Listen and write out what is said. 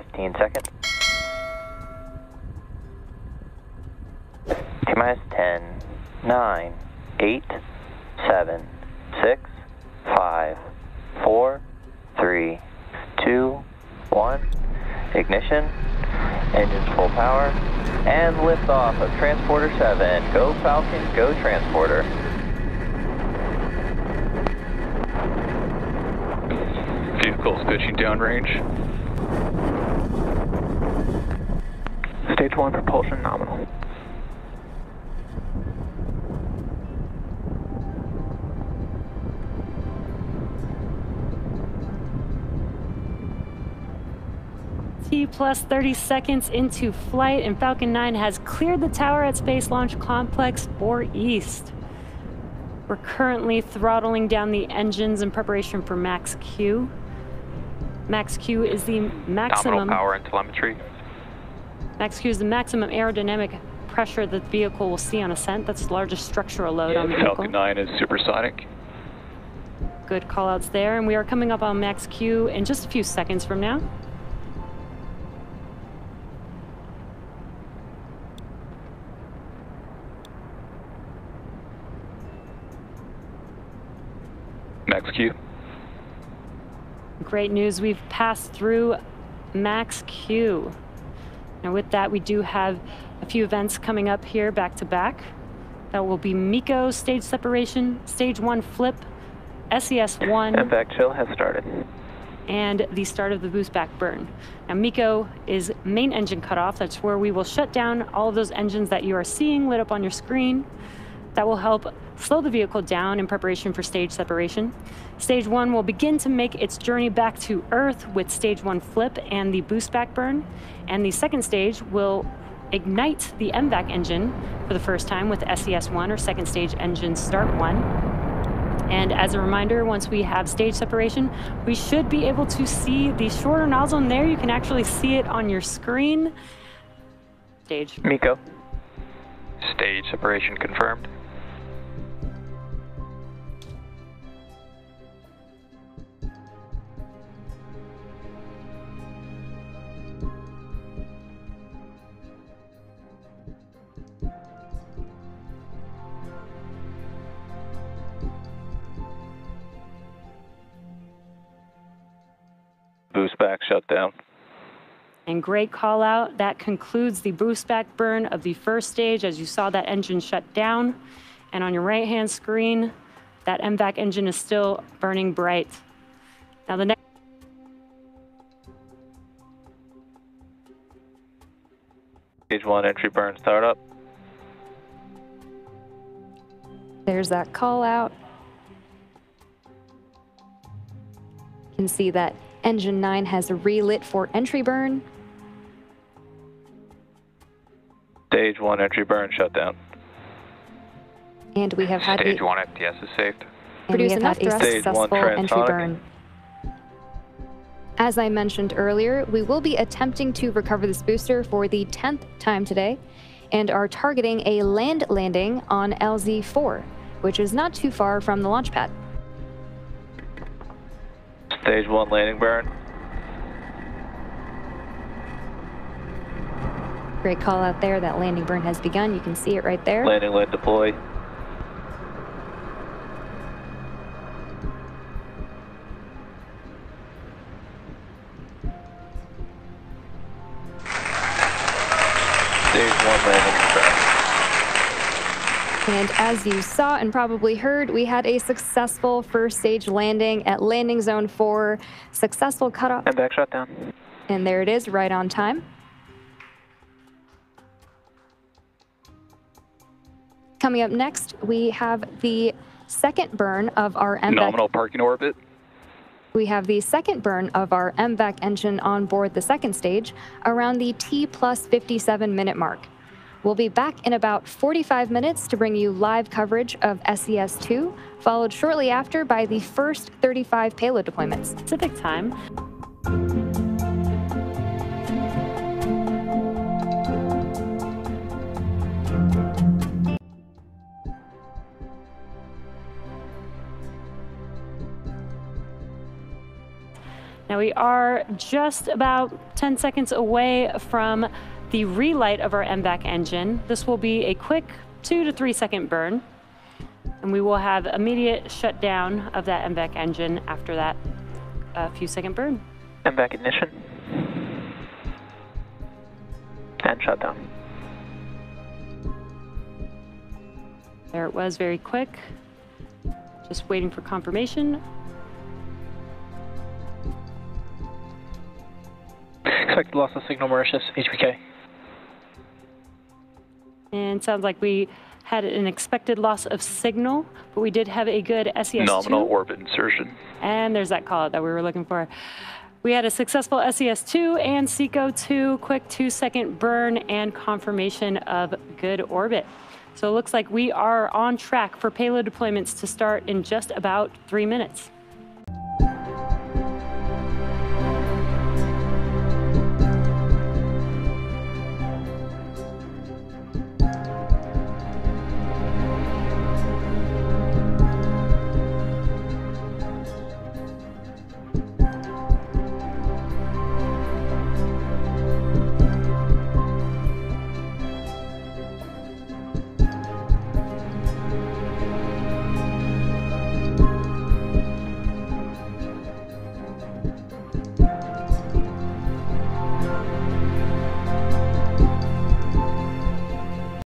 15 seconds. T minus 10, 9, 8, 7, 6, 5, 4, 3, 2, 1. Ignition, engines full power, and liftoff of Transporter 7. Go Falcon, go Transporter. Vehicle's pitching downrange. Stage 1 propulsion nominal. T plus 30 seconds into flight, and Falcon 9 has cleared the tower at Space Launch Complex 4 East. We're currently throttling down the engines in preparation for Max-Q. Max-Q is the maximum nominal power and telemetry. Max-Q is the maximum aerodynamic pressure the vehicle will see on ascent. That's the largest structural load on the vehicle. Falcon 9 is supersonic. Good call outs there, and we are coming up on Max-Q in just a few seconds from now. Max-Q. Great news, we've passed through Max-Q. Now with that, we do have a few events coming up here back to back. That will be MECO stage separation, stage 1 flip, SES-1. In fact, chill has started. And the start of the boost back burn. Now MECO is main engine cutoff. That's where we will shut down all of those engines that you are seeing lit up on your screen. That will help slow the vehicle down in preparation for stage separation. Stage 1 will begin to make its journey back to Earth with stage 1 flip and the boost back burn. And the second stage will ignite the MVAC engine for the first time with SES-1, or second stage engine start 1. And as a reminder, once we have stage separation, we should be able to see the shorter nozzle, and there you can actually see it on your screen. Stage. MECO. Stage separation confirmed. Boost back shut down. And great call out. That concludes the boost back burn of the first stage. As you saw, that engine shut down. And on your right hand screen, that MVAC engine is still burning bright. Now the next. Stage 1 entry burn startup. There's that call out. You can see that Engine 9 has relit for entry burn. Stage 1 entry burn shutdown. And we have had Stage 1 FTS is saved. And we have had a successful entry burn. As I mentioned earlier, we will be attempting to recover this booster for the 10th time today, and are targeting a land landing on LZ-4, which is not too far from the launch pad. Stage 1 landing burn. Great call out there. That landing burn has begun. You can see it right there. Landing lead deploy. Stage 1 landing crash. And as you saw and probably heard, we had a successful first stage landing at landing zone 4, successful cutoff. And back shutdown. And there it is, right on time. Coming up next, we have the second burn of our MVAC. Nominal parking orbit. We have the second burn of our MVAC engine on board the second stage around the T plus 57-minute mark. We'll be back in about 45 minutes to bring you live coverage of SES-2, followed shortly after by the first 35 payload deployments. Pacific time. Now we are just about 10 seconds away from the relight of our MVAC engine. This will be a quick 2 to 3 second burn, and we will have immediate shutdown of that MVAC engine after that few second burn. MVAC ignition. And shutdown. There it was, very quick. Just waiting for confirmation. Expected loss of signal, Mauritius, HPK. And sounds like we had an expected loss of signal, but we did have a good SES-2. Nominal orbit insertion. And there's that call out that we were looking for. We had a successful SES-2 and SECO-2, quick 2 second burn and confirmation of good orbit. So it looks like we are on track for payload deployments to start in just about 3 minutes.